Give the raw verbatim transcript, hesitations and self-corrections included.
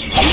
Oh!